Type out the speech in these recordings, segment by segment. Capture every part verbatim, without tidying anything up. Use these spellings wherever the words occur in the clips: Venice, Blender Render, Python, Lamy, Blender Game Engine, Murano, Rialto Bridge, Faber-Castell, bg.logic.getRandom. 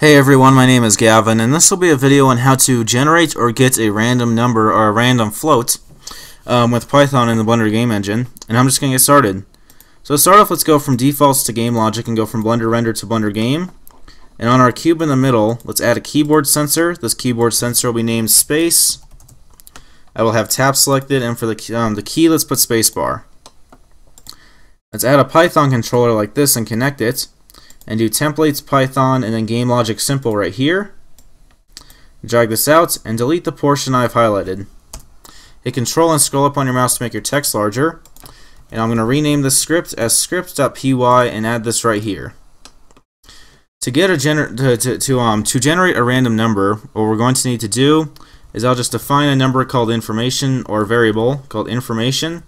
Hey everyone, my name is Gavin and this will be a video on how to generate or get a random number or a random float um, with Python in the Blender Game Engine, and I'm just going to get started. So to start off, let's go from defaults to game logic and go from Blender Render to Blender Game, and on our cube in the middle let's add a keyboard sensor. This keyboard sensor will be named Space. I will have tab selected, and for the, um, the key let's put Spacebar. Let's add a Python controller like this and connect it. And do templates, Python, and then game logic simple right here. Drag this out and delete the portion I've highlighted. Hit control and scroll up on your mouse to make your text larger. And I'm going to rename this script as script.py and add this right here. To get a gener to, to, to, um, to generate a random number, what we're going to need to do is I'll just define a number called information, or a variable called information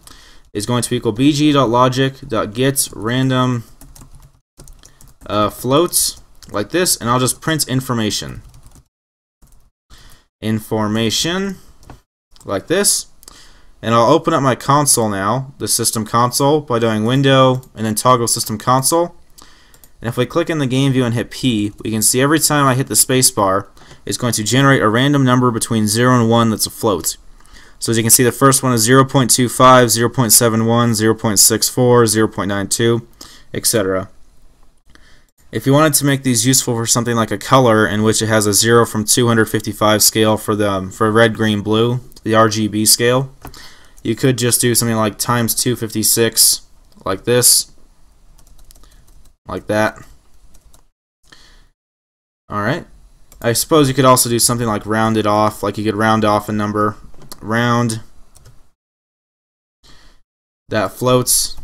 is going to equal bg.logic.getRandom Uh, floats like this, and I'll just print information information like this, and I'll open up my console now, the system console, by doing window and then toggle system console. And if we click in the game view and hit P, we can see every time I hit the space bar it's going to generate a random number between zero and one that's a float. So as you can see, the first one is zero point two five, zero point seven one, zero point six four, zero point nine two, et cetera. If you wanted to make these useful for something like a color in which it has a zero from two hundred fifty-five scale for the um, for red, green, blue, the R G B scale, you could just do something like times two hundred fifty-six, like this, like that. Alright, I suppose you could also do something like round it off, like you could round off a number, round, that floats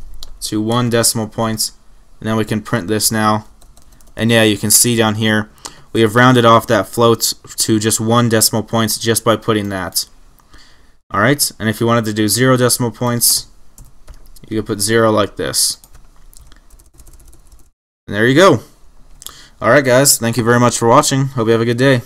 to one decimal point, and then we can print this now. And yeah, you can see down here we have rounded off that float to just one decimal points just by putting that. Alright, and if you wanted to do zero decimal points, you could put zero like this. And there you go. Alright guys, thank you very much for watching. Hope you have a good day.